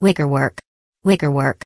Wickerwork. Wickerwork.